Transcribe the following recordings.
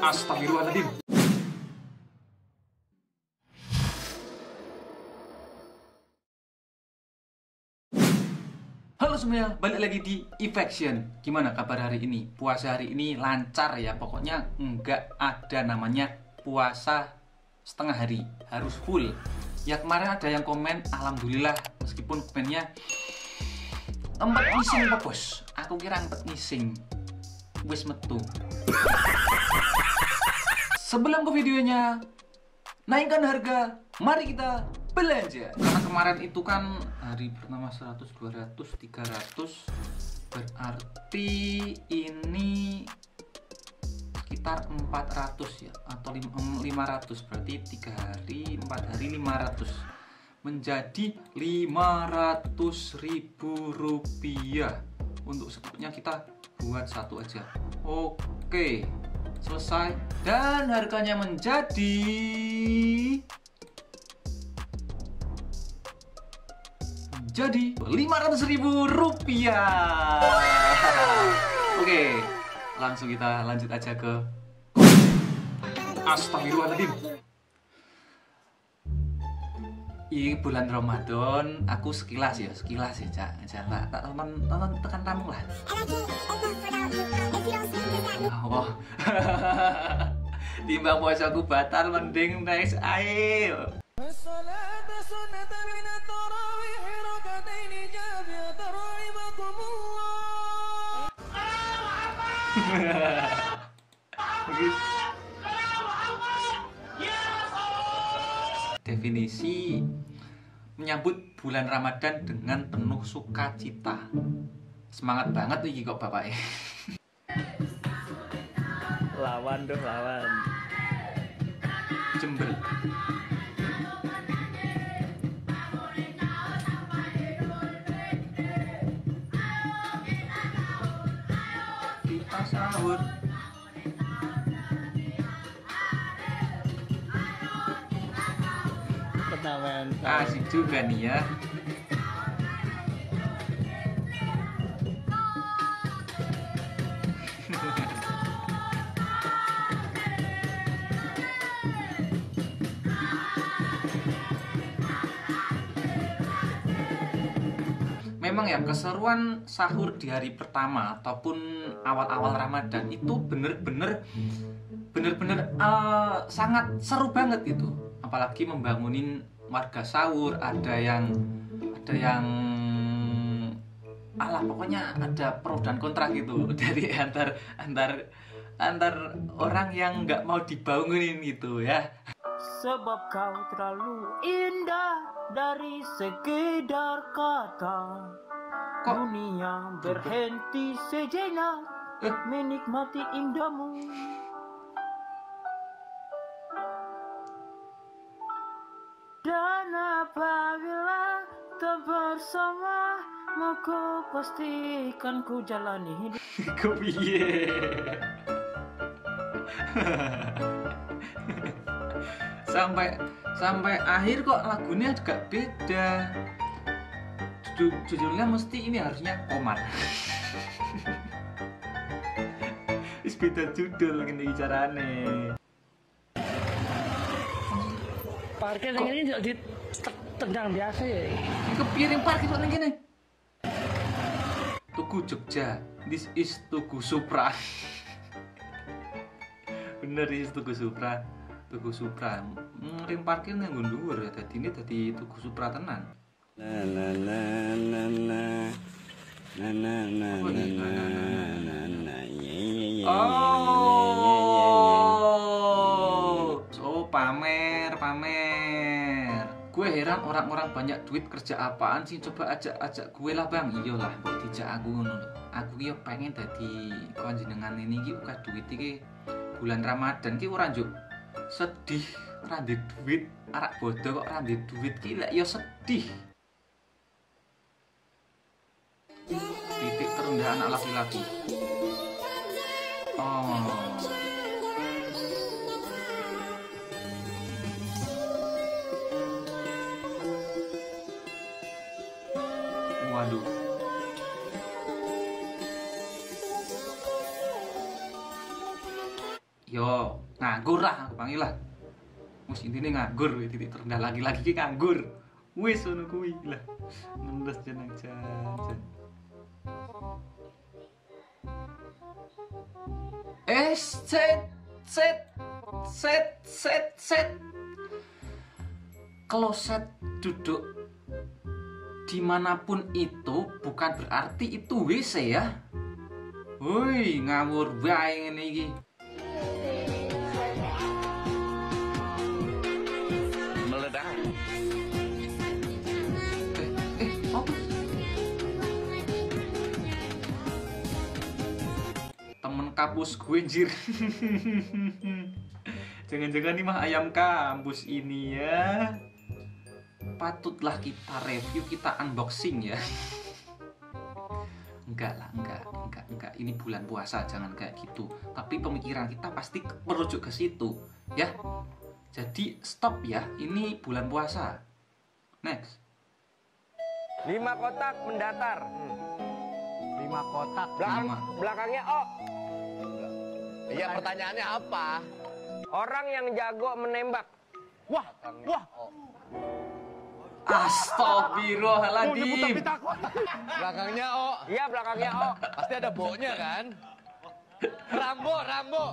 Astagfirullahaladzim. Halo semuanya, balik lagi di Efaction. Gimana kabar hari ini? Puasa hari ini lancar ya, pokoknya nggak ada namanya puasa setengah hari, harus full. Ya kemarin ada yang komen, alhamdulillah, meskipun komennya empet ngising kok bos, aku kira empet ngising. Wis metu. Sebelum ke videonya, naikkan harga, mari kita belanja. Karena kemarin itu kan hari pertama 100, 200, 300, berarti ini sekitar 400 ya, atau 500, berarti 3 hari, 4 hari 500. Menjadi 500.000 rupiah. Untuk sebutnya kita buat satu aja. Oke, selesai. Dan harganya menjadi 500.000 rupiah. Oke, langsung kita lanjut aja ke Astagfirullahaladzim. Ini bulan Ramadan, aku sekilas ya, Cak. Tak tonton tekan tamu lah. Oh, timbang puasaku batal, mending naik ayo. Definisi menyambut bulan Ramadan dengan penuh sukacita. Semangat banget iki kok bapaknya. Lawan dong, lawan. Jember. Kita sahur. Asik juga nih ya. Memang ya, keseruan sahur di hari pertama ataupun awal-awal Ramadan itu bener-bener sangat seru banget gitu. Apalagi membangunin warga sahur, ada yang alah, pokoknya ada pro dan kontra gitu dari antar orang yang nggak mau dibangunin gitu ya. Sebab kau terlalu indah dari sekedar kata. Kok dunia berhenti sejenak menikmati indahmu. Dan apabila tak bersama, maka pastikan ku jalani hidup. Kau piye? Sampai akhir kok lagunya juga beda. Judulnya mesti ini harusnya Komar. Is beda judul gini carane. Parkir yang ini tidak ditendang biasa ya. Ini piring parkir kok yang ini. Tugu Jogja, this is Tugu Supra. Bener, this is Tugu Supra. Tugu Supra, ring parkir yang ngundur ya. Tadi ini tadi Tugu Supra tenan. Na na na na na na na na na na. Oh, so pamer. Gue heran orang-orang banyak duit kerja apaan sih, coba ajak gue lah bang. Iyalah kok dijak aku ngono. Aku ya pengen dadi konjenengan ini iki uga duit iki bulan Ramadan iki ora njuk sedih ra ndek duit, arak bodoh kok ra ndek duit iki lek ya sedih. Titik terendah anak laki-laki. Oh. Waduh. yo nganggur lah aku panggil lah. Wis intine nganggur titik terendah lagi-lagi ki nganggur. Wis ngono kuwi lah. Ngendes jeneng jajan. Set. Kloset duduk dimanapun itu bukan berarti itu WC ya. Woi ngawur bae ngene iki. Meledak. Apa? Temen kampus gue anjir. Jangan-jangan nih mah ayam kampus ini ya. Patutlah kita review, kita unboxing ya. Enggak lah, enggak. Ini bulan puasa, jangan kayak gitu. Tapi pemikiran kita pasti merujuk ke situ, ya. Jadi stop ya, ini bulan puasa. Next. 5 kotak mendatar. 5 kotak. Belakangnya O. Iya, pertanyaannya apa? Orang yang jago menembak. Wah. Astagfirullahaladzim. Belakangnya O. Iya, belakangnya O. Pasti ada bo-nya kan? Rambo.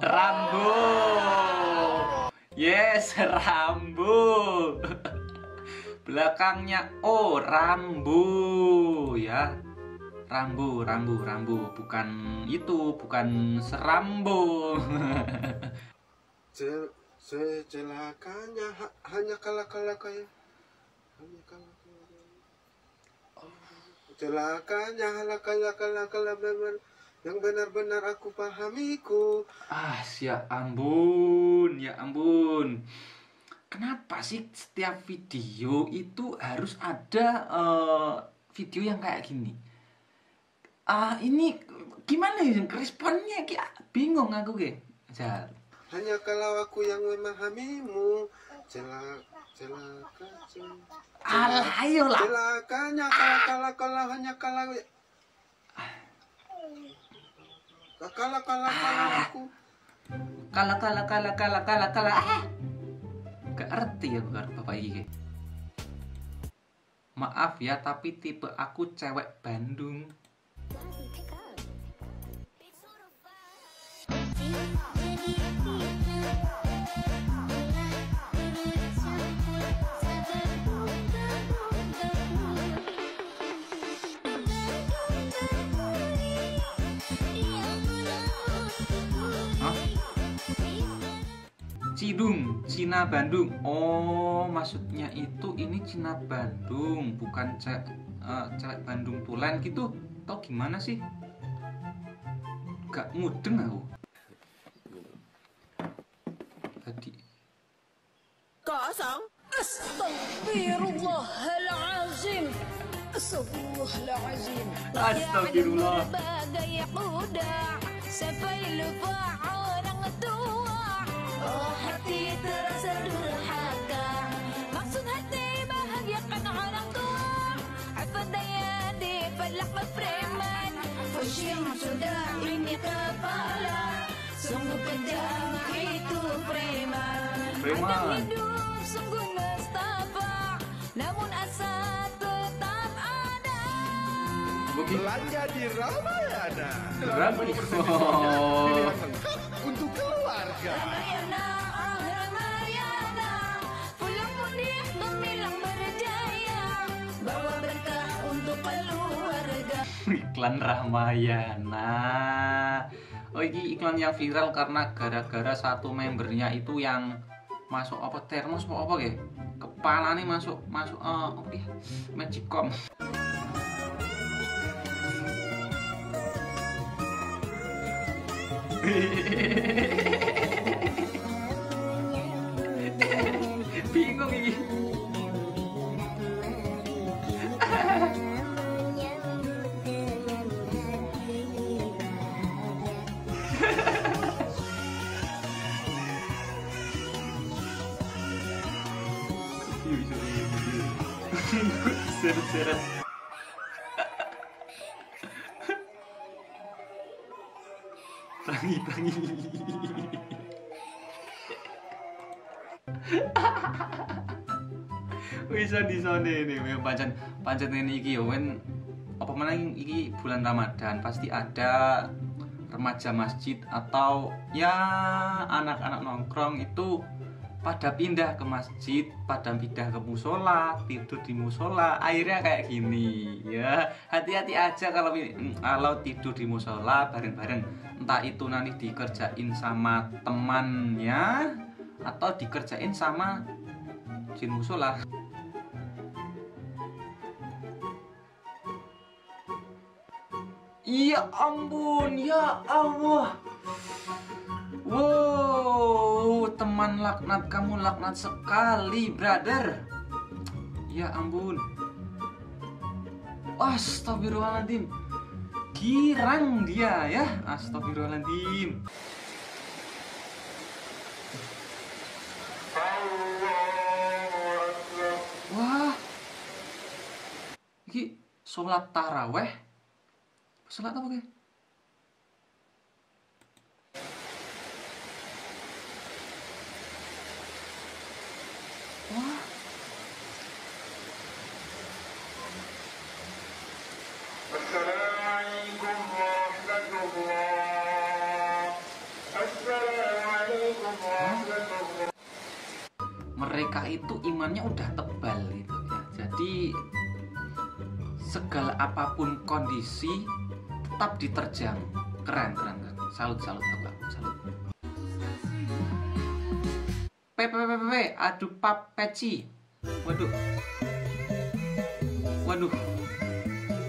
Yes, Rambo. Belakangnya O, Rambo ya. Rambo. Bukan itu, bukan serambo. Celakanya hanya kalah-kalahnya. Celakanya halakala yang benar-benar aku pahamiku. Ya ampun. Kenapa sih setiap video itu harus ada video yang kayak gini? Ini gimana ya responnya? Kayak bingung aku kayak. Hanya kalau aku yang memahamimu. Celaka. Alah, ayolah. Celakanya kalah hanya kalah. Kalah aku. Kalah. Gak ngerti ya bukan bapak iki. Maaf ya, tapi tipe aku cewek Bandung. Cidung, Cina Bandung. Oh, maksudnya itu ini Cina Bandung, bukan cewek Bandung Tulen gitu. Tau gimana sih? Gak mudeng aku. Tadi. Kosong. Astagfirullahalazim. Astagfirullah. Bagai kuda, sampai lupa orang tua. Oh, hati terasa durhaka. Maksud hati bahagiakan orang tua. Apa daya di pelakon preman. Pushing sudah ini kepala. Sungguh kejam itu preman. Adam hidup sungguh nestapa. Namun asa tetap ada. Belanja di Ramayana. Untuk keluarga. Iklan Ramayana. Oh, ini iklan yang viral karena gara-gara satu membernya itu yang masuk apa termos apa ya? Kepala nih masuk Magicom. Bingung ini. Seru-seru. Tangi. Bisa disone ini, pancen ini iki yo wen apa menang iki bulan Ramadan pasti ada remaja masjid atau ya anak-anak nongkrong itu pada pindah ke masjid, pada pindah ke musola, tidur di musola, akhirnya kayak gini ya. Hati-hati aja kalau tidur di musola bareng-bareng, entah itu nanti dikerjain sama temannya atau dikerjain sama jin musola. Ya ampun, ya Allah. Wow, teman laknat, kamu laknat sekali, brother. Ya ampun. Astagfirullahaladzim. Girang dia ya, astagfirullahaladzim. Wah. Ini sholat taraweh. Sholat apa kayak? Wah. Assalamualaikum warahmatullahi wabarakatuh. Mereka itu imannya udah tebal gitu ya. Jadi segala apapun kondisi tetap diterjang. Keren. Salut aku. PPPP, aduh papeci. Waduh.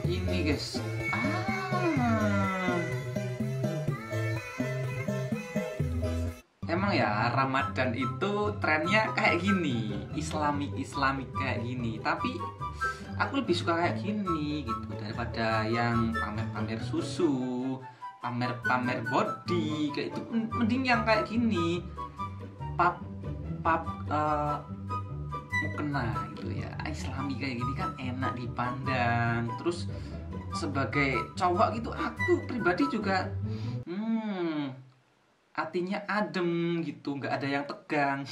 Ini guys. Emang ya Ramadan itu trennya kayak gini, Islamic kayak gini. Tapi aku lebih suka kayak gini gitu daripada yang pamer-pamer susu, pamer-pamer body kayak itu. Mending yang kayak gini. Mukena gitu ya, Islami kayak gini kan enak dipandang. Terus sebagai cowok gitu, aku pribadi juga hatinya adem gitu, nggak ada yang tegang.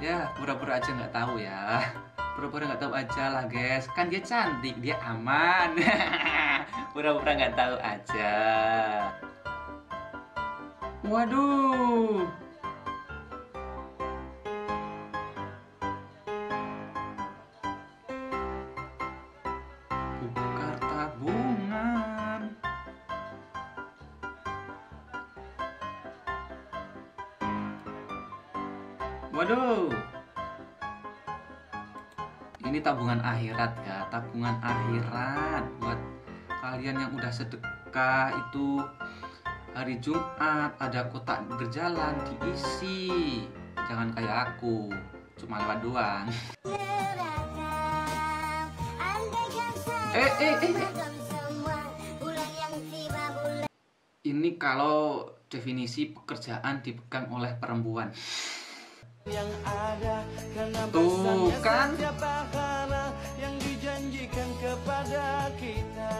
Ya pura-pura aja nggak tahu ya. Pura-pura nggak tahu aja lah guys, kan dia cantik, dia aman. Pura-pura nggak tahu aja. Waduh. Buka tabungan. Waduh. Ini tabungan akhirat ya, tabungan akhirat buat kalian yang udah sedekah itu. Hari Jumat ada kotak berjalan, diisi. Jangan kayak aku, cuma lewat doang. Ini kalau definisi pekerjaan dipegang oleh perempuan. Yang ada karena pesannya siapa karena yang dijanjikan kepada kita.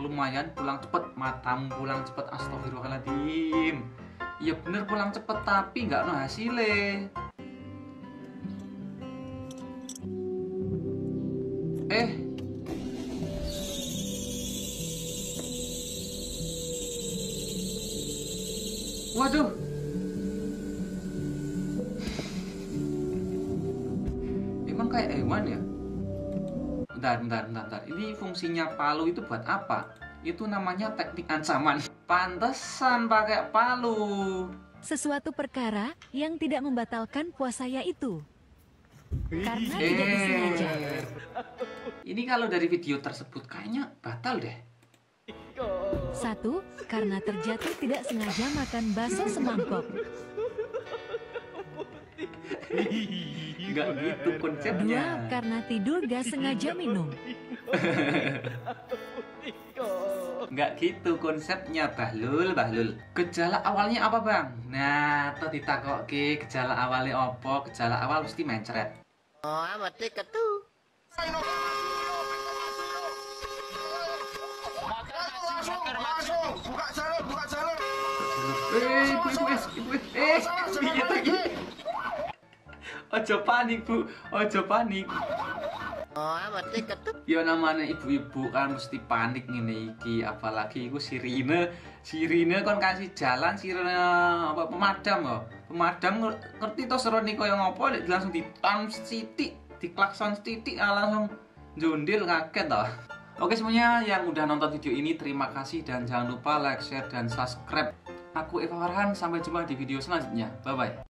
Lumayan pulang cepet, matamu pulang cepet, astagfirullahaladzim. Iya bener pulang cepet tapi nggak no hasilnya. Waduh. Kayak hewan ya. Bentar. Ini fungsinya palu itu buat apa? Itu namanya teknik ancaman. Pantesan pakai palu. Sesuatu perkara yang tidak membatalkan puasa yaitu karena tidak disengaja. Ini kalau dari video tersebut kayaknya batal deh. 1. Karena terjatuh tidak sengaja makan bakso semangkok. Nggak gitu konsepnya. 2. Karena tidur gak sengaja minum. Nggak gitu konsepnya, Bahlul. Gejala awalnya apa bang? Nah, toh ditakokke gejala awalnya apa? Gejala awal mesti mencret. Oh, mati ketu. langsung. Buka jalur, buka jalur. Iya lagi. Ojo panik, Bu. Ojo panik. Oh, mati ketep. Ya namanya ibu-ibu kan mesti panik ngene iki, apalagi iku sirine. Sirine kon kasih jalan sirine apa pemadam kok. Pemadam ngerti to serone kaya ngopo nek langsung ditam sithik, diklakson sithik langsung njondil kaget to. Oke semuanya yang udah nonton video ini terima kasih dan jangan lupa like, share dan subscribe. Aku Eva Farhan, sampai jumpa di video selanjutnya. Bye bye.